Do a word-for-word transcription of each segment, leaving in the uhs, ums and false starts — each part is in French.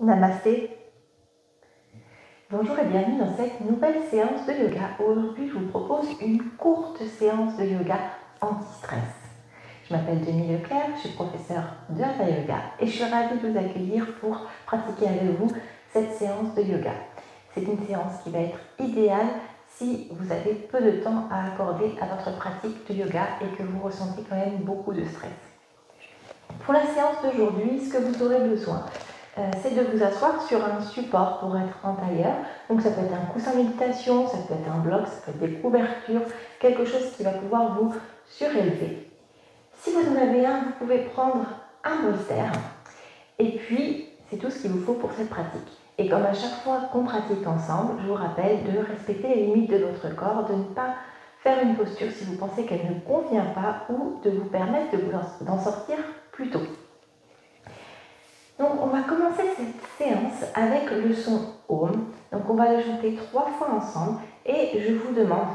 Namasté. Bonjour et bienvenue dans cette nouvelle séance de yoga. Aujourd'hui, je vous propose une courte séance de yoga anti-stress. Je m'appelle Jenny Leclerc, je suis professeure de Hatha Yoga et je suis ravie de vous accueillir pour pratiquer avec vous cette séance de yoga. C'est une séance qui va être idéale si vous avez peu de temps à accorder à votre pratique de yoga et que vous ressentez quand même beaucoup de stress. Pour la séance d'aujourd'hui, ce que vous aurez besoin, c'est de vous asseoir sur un support pour être en tailleur. Donc ça peut être un coussin méditation, ça peut être un bloc, ça peut être des couvertures, quelque chose qui va pouvoir vous surélever. Si vous en avez un, vous pouvez prendre un bolster. Et puis, c'est tout ce qu'il vous faut pour cette pratique. Et comme à chaque fois qu'on pratique ensemble, je vous rappelle de respecter les limites de votre corps, de ne pas faire une posture si vous pensez qu'elle ne convient pas ou de vous permettre d'en sortir plus tôt. Donc on va commencer cette séance avec le son Om. Donc on va le chanter trois fois ensemble et je vous demande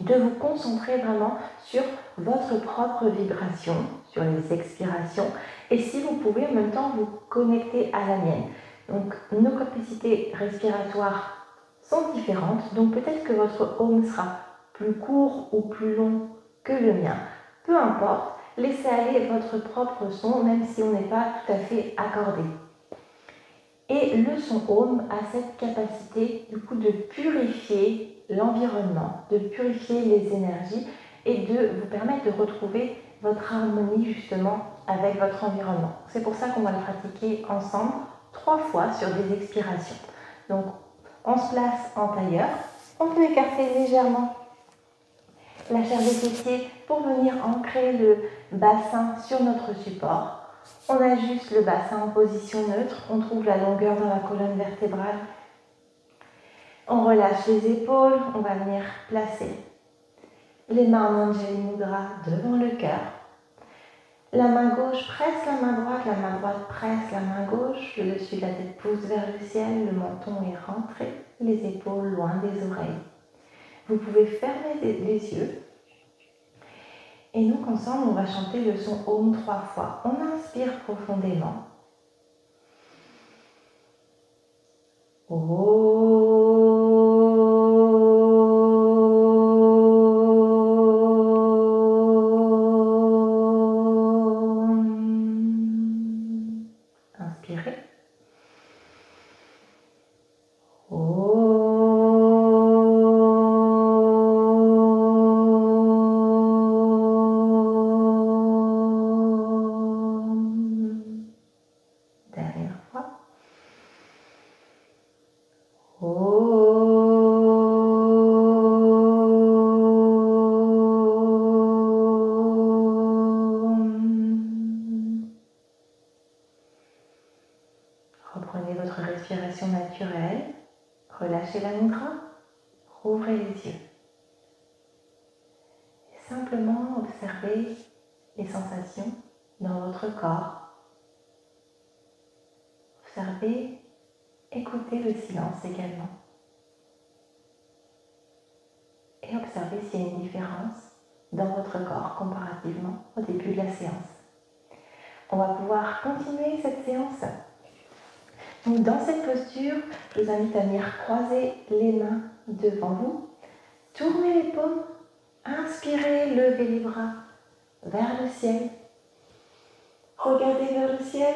de vous concentrer vraiment sur votre propre vibration, sur les expirations et si vous pouvez en même temps vous connecter à la mienne. Donc nos capacités respiratoires sont différentes, donc peut-être que votre Om sera plus court ou plus long que le mien, peu importe. Laissez aller votre propre son, même si on n'est pas tout à fait accordé. Et le son Om a cette capacité du coup de purifier l'environnement, de purifier les énergies et de vous permettre de retrouver votre harmonie justement avec votre environnement. C'est pour ça qu'on va le pratiquer ensemble trois fois sur des expirations. Donc on se place en tailleur, on peut écarter légèrement la chair des fessiers pour venir ancrer le bassin sur notre support. On ajuste le bassin en position neutre, on trouve la longueur dans la colonne vertébrale. On relâche les épaules, on va venir placer les mains en Angel Mudra devant le cœur. La main gauche presse la main droite, la main droite presse la main gauche, le dessus de la tête pousse vers le ciel, le menton est rentré, les épaules loin des oreilles. Vous pouvez fermer les yeux. Et donc ensemble, on va chanter le son Om trois fois. On inspire profondément. Om. Reprenez votre respiration naturelle, relâchez la mudra, rouvrez les yeux. Et simplement observez les sensations dans votre corps. Observez, écoutez le silence également. Et observez s'il y a une différence dans votre corps comparativement au début de la séance. On va pouvoir continuer cette séance. Donc dans cette posture, je vous invite à venir croiser les mains devant vous, tournez les paumes, inspirez, levez les bras vers le ciel, regardez vers le ciel,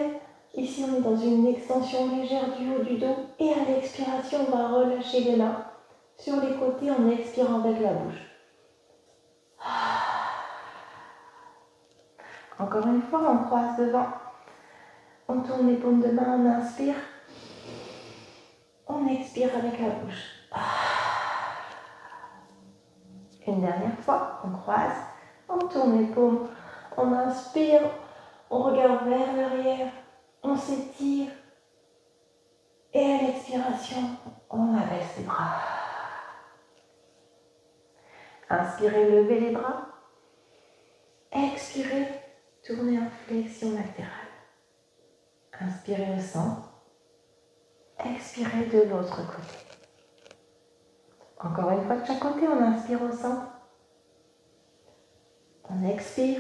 ici on est dans une extension légère du haut du dos et à l'expiration on va relâcher les mains sur les côtés en expirant avec la bouche. Encore une fois, on croise devant, on tourne les paumes de main, on inspire. On expire avec la bouche. Une dernière fois, on croise, on tourne les paumes, on inspire, on regarde vers l'arrière, on s'étire. Et à l'expiration, on abaisse les bras. Inspirez, levez les bras. Expirez, tournez en flexion latérale. Inspirez au centre. Expirez de l'autre côté. Encore une fois de chaque côté, on inspire au centre. On expire.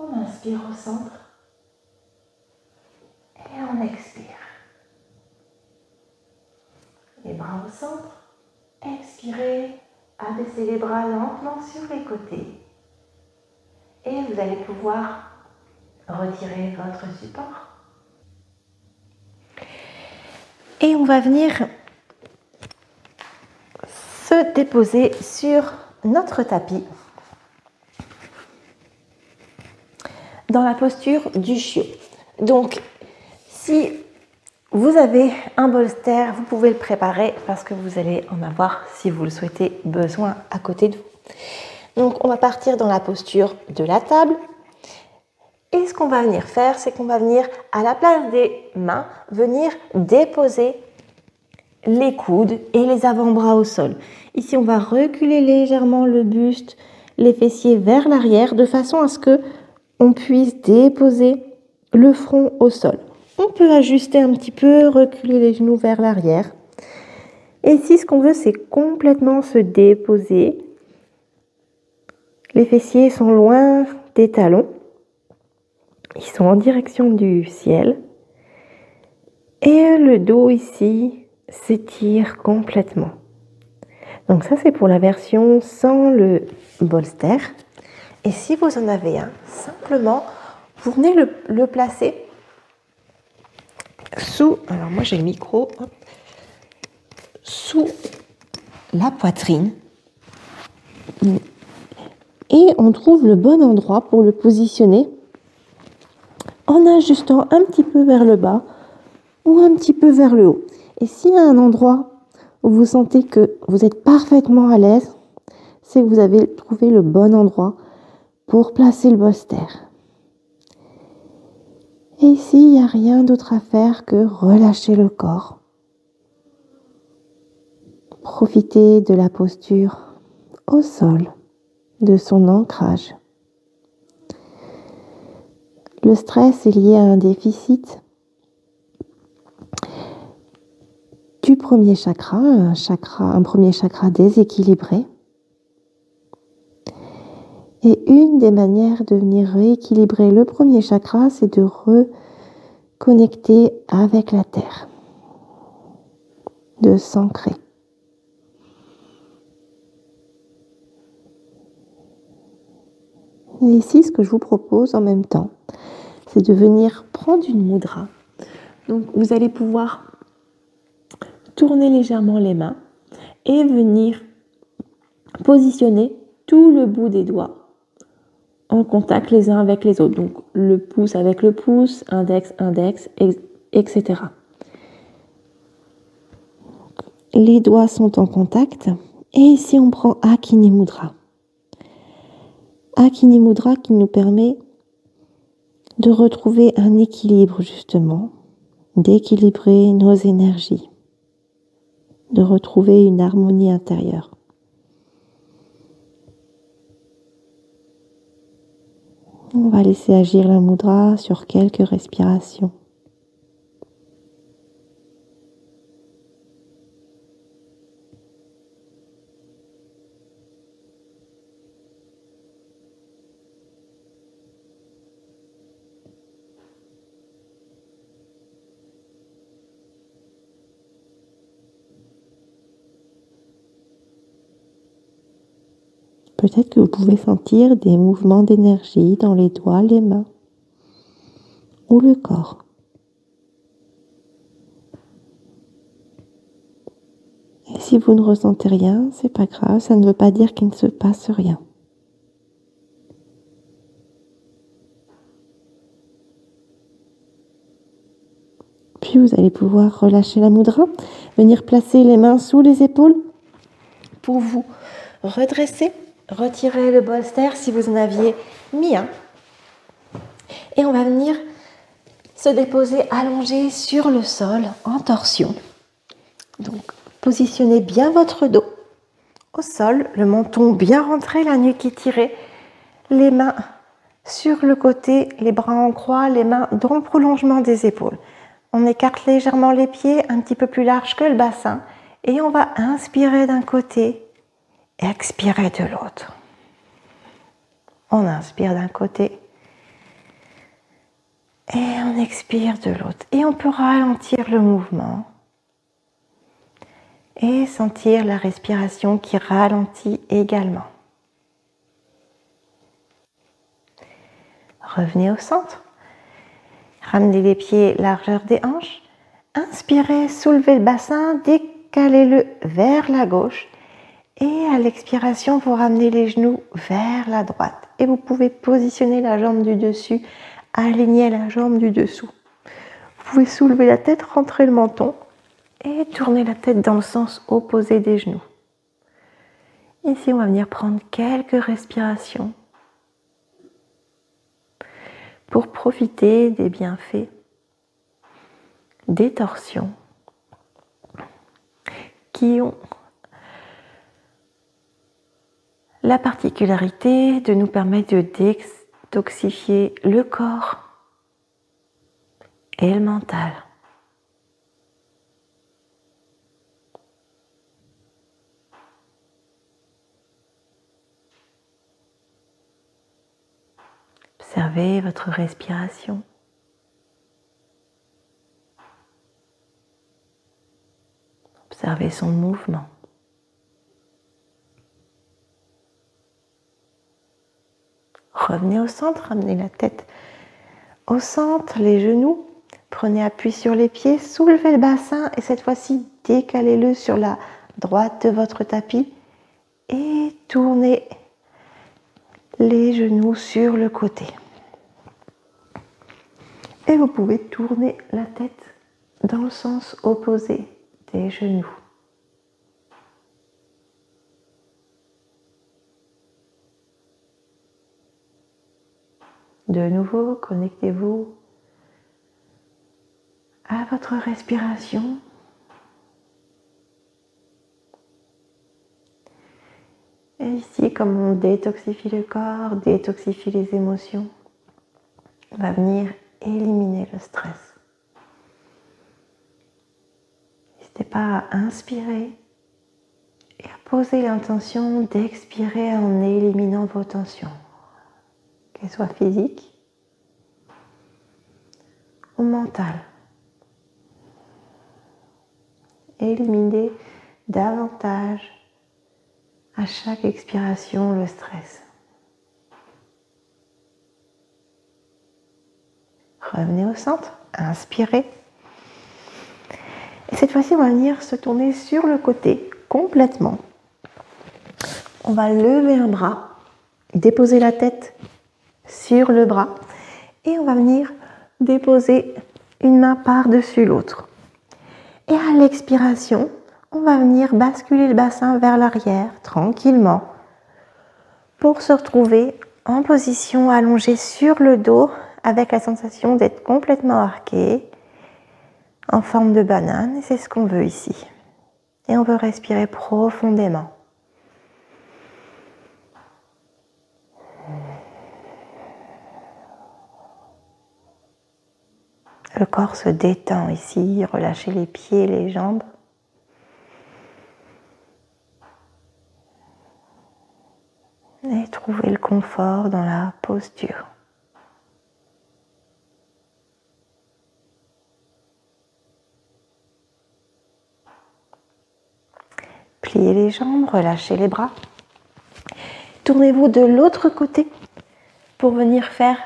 On inspire au centre. bras au centre. Expirez, abaissez les bras lentement sur les côtés. Et vous allez pouvoir retirer votre support. Et on va venir se déposer sur notre tapis dans la posture du chiot. Donc, si vous avez un bolster, vous pouvez le préparer parce que vous allez en avoir, si vous le souhaitez, besoin à côté de vous. Donc, on va partir dans la posture de la table. Et ce qu'on va venir faire, c'est qu'on va venir, à la place des mains, venir déposer les coudes et les avant-bras au sol. Ici, on va reculer légèrement le buste, les fessiers vers l'arrière, de façon à ce que on puisse déposer le front au sol. On peut ajuster un petit peu, reculer les genoux vers l'arrière. Et ici, ce qu'on veut, c'est complètement se déposer. Les fessiers sont loin des talons. Ils sont en direction du ciel. Et le dos ici s'étire complètement. Donc ça, c'est pour la version sans le bolster. Et si vous en avez un, simplement, vous venez le, le placer sous, alors moi j'ai le micro, hop, sous la poitrine. Et on trouve le bon endroit pour le positionner en ajustant un petit peu vers le bas ou un petit peu vers le haut. Et s'il y a un endroit où vous sentez que vous êtes parfaitement à l'aise, c'est que vous avez trouvé le bon endroit pour placer le bolster. Et ici, il n'y a rien d'autre à faire que relâcher le corps. Profitez de la posture au sol, de son ancrage. Le stress est lié à un déficit du premier chakra, un, chakra, un premier chakra déséquilibré. Et une des manières de venir rééquilibrer le premier chakra, c'est de reconnecter avec la terre, de s'ancrer. Et ici, ce que je vous propose en même temps, c'est de venir prendre une mudra. Donc, vous allez pouvoir tourner légèrement les mains et venir positionner tout le bout des doigts en contact les uns avec les autres. Donc, le pouce avec le pouce, index, index, et cetera. Les doigts sont en contact. Et ici, on prend Akini Mudra. Akini Mudra qui nous permet de retrouver un équilibre, justement, d'équilibrer nos énergies, de retrouver une harmonie intérieure. On va laisser agir la mudra sur quelques respirations. Peut-être que vous pouvez sentir des mouvements d'énergie dans les doigts, les mains ou le corps. Et si vous ne ressentez rien, c'est pas grave, ça ne veut pas dire qu'il ne se passe rien. Puis vous allez pouvoir relâcher la mudra, venir placer les mains sous les épaules pour vous redresser. Retirez le bolster si vous en aviez mis un. Et on va venir se déposer allongé sur le sol en torsion. Donc, positionnez bien votre dos au sol, le menton bien rentré, la nuque étirée, les mains sur le côté, les bras en croix, les mains dans le prolongement des épaules. On écarte légèrement les pieds, un petit peu plus large que le bassin. Et on va inspirer d'un côté. Expirez de l'autre. On inspire d'un côté et on expire de l'autre. Et on peut ralentir le mouvement. Et sentir la respiration qui ralentit également. Revenez au centre. Ramenez les pieds largeur des hanches. Inspirez, soulevez le bassin, décalez-le vers la gauche. Et à l'expiration, vous ramenez les genoux vers la droite. Et vous pouvez positionner la jambe du dessus, aligner la jambe du dessous. Vous pouvez soulever la tête, rentrer le menton et tourner la tête dans le sens opposé des genoux. Ici, on va venir prendre quelques respirations pour profiter des bienfaits des torsions qui ont la particularité de nous permettre de détoxifier le corps et le mental. Observez votre respiration. Observez son mouvement. Revenez au centre, ramenez la tête au centre, les genoux. Prenez appui sur les pieds, soulevez le bassin et cette fois-ci, décalez-le sur la droite de votre tapis et tournez les genoux sur le côté. Et vous pouvez tourner la tête dans le sens opposé des genoux. De nouveau, connectez-vous à votre respiration. Et ici, comme on détoxifie le corps, détoxifie les émotions, on va venir éliminer le stress. N'hésitez pas à inspirer et à poser l'intention d'expirer en éliminant vos tensions, qu'elles soient physiques ou mentales. Éliminez davantage à chaque expiration le stress. Revenez au centre, inspirez. Et cette fois-ci, on va venir se tourner sur le côté complètement. On va lever un bras, déposer la tête sur le bras et on va venir déposer une main par-dessus l'autre. Et à l'expiration, on va venir basculer le bassin vers l'arrière, tranquillement, pour se retrouver en position allongée sur le dos, avec la sensation d'être complètement arqué, en forme de banane, et c'est ce qu'on veut ici. Et on veut respirer profondément. Le corps se détend ici, relâchez les pieds, les jambes. Et trouvez le confort dans la posture. Pliez les jambes, relâchez les bras. Tournez-vous de l'autre côté pour venir faire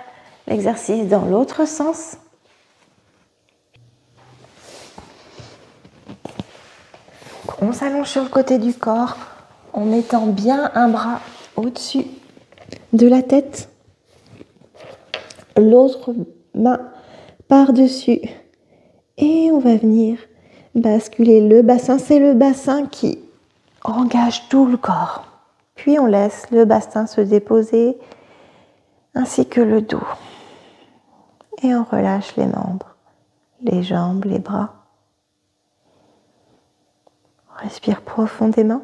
l'exercice dans l'autre sens. On s'allonge sur le côté du corps en mettant bien un bras au-dessus de la tête, l'autre main par-dessus et on va venir basculer le bassin. C'est le bassin qui engage tout le corps. Puis on laisse le bassin se déposer ainsi que le dos. Et on relâche les membres, les jambes, les bras. On respire profondément.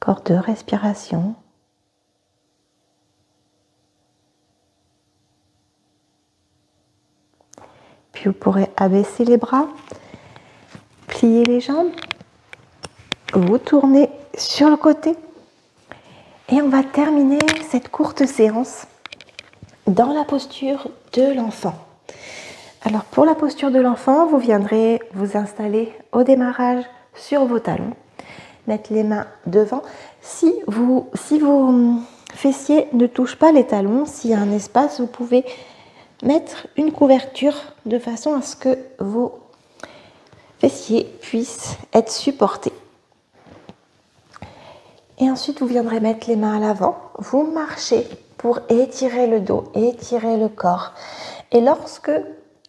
Encore deux respirations. Puis vous pourrez abaisser les bras, pliez les jambes, vous tournez sur le côté et on va terminer cette courte séance dans la posture de l'enfant. Alors pour la posture de l'enfant, vous viendrez vous installer au démarrage sur vos talons, mettre les mains devant. Si vous, si vos fessiers ne touchent pas les talons, s'il y a un espace, vous pouvez mettre une couverture de façon à ce que vos fessiers puissent être supportés. Et ensuite, vous viendrez mettre les mains à l'avant, vous marchez pour étirer le dos, étirer le corps. Et lorsque,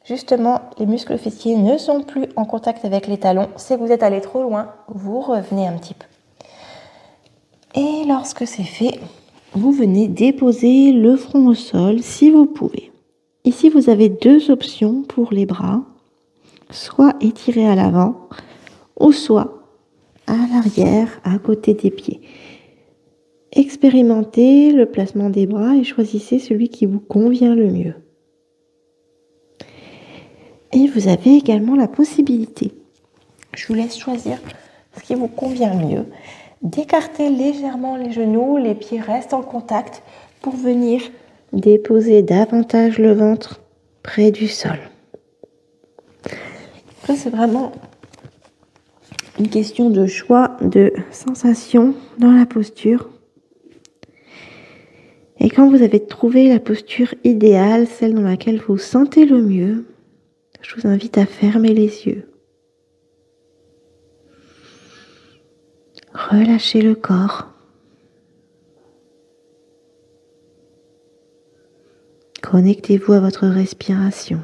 justement, les muscles fessiers ne sont plus en contact avec les talons, c'est que vous êtes allé trop loin, vous revenez un petit peu. Et lorsque c'est fait, vous venez déposer le front au sol si vous pouvez. Ici, vous avez deux options pour les bras, soit étirés à l'avant ou soit à l'arrière, à côté des pieds. Expérimentez le placement des bras et choisissez celui qui vous convient le mieux. Et vous avez également la possibilité, je vous laisse choisir ce qui vous convient le mieux, d'écarter légèrement les genoux, les pieds restent en contact pour venir déposer davantage le ventre près du sol. Là, c'est vraiment une question de choix, de sensation dans la posture. Et quand vous avez trouvé la posture idéale, celle dans laquelle vous vous sentez le mieux, je vous invite à fermer les yeux. Relâchez le corps. Connectez-vous à votre respiration,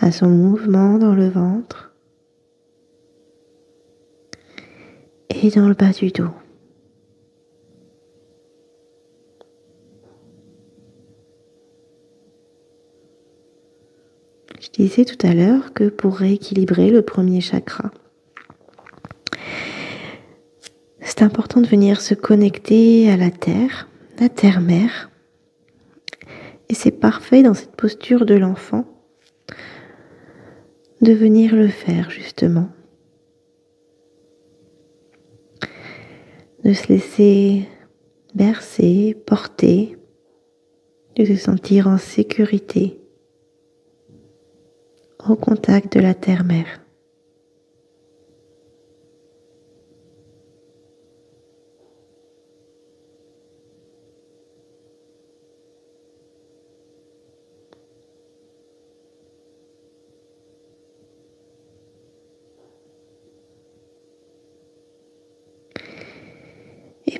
à son mouvement dans le ventre et dans le bas du dos. Je disais tout à l'heure que pour rééquilibrer le premier chakra, c'est important de venir se connecter à la terre, la terre-mère. Et c'est parfait dans cette posture de l'enfant de venir le faire justement. De se laisser bercer, porter, de se sentir en sécurité au contact de la terre-mère.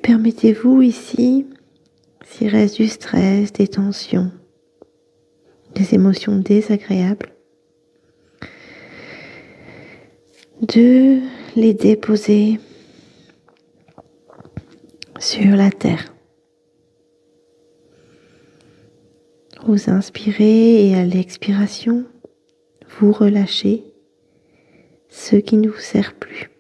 Permettez-vous ici, s'il reste du stress, des tensions, des émotions désagréables, de les déposer sur la terre. Vous inspirez et à l'expiration, vous relâchez ce qui ne vous sert plus.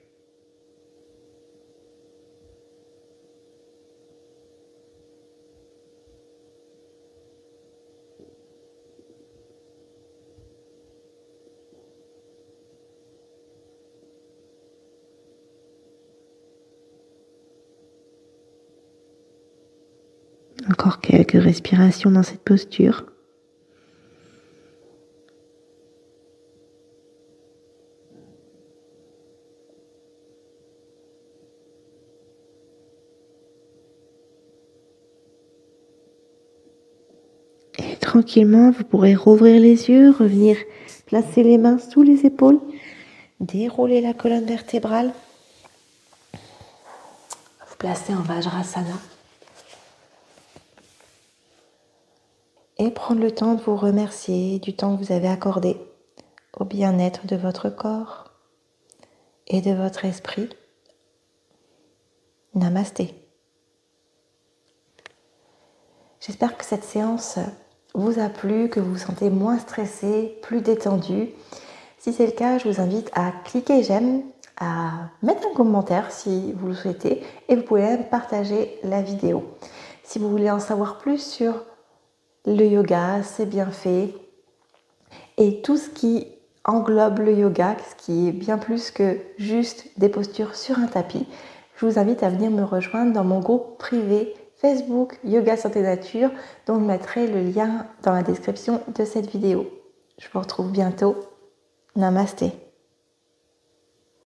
Encore quelques respirations dans cette posture. Et tranquillement, vous pourrez rouvrir les yeux, revenir placer les mains sous les épaules, dérouler la colonne vertébrale, vous placer en Vajrasana. Et prendre le temps de vous remercier du temps que vous avez accordé au bien-être de votre corps et de votre esprit. Namasté. J'espère que cette séance vous a plu, que vous vous sentez moins stressé, plus détendu. Si c'est le cas, je vous invite à cliquer j'aime, à mettre un commentaire si vous le souhaitez et vous pouvez même partager la vidéo. Si vous voulez en savoir plus sur le yoga, ses bienfaits et tout ce qui englobe le yoga, ce qui est bien plus que juste des postures sur un tapis. Je vous invite à venir me rejoindre dans mon groupe privé Facebook Yoga Santé Nature, dont je mettrai le lien dans la description de cette vidéo. Je vous retrouve bientôt. Namasté.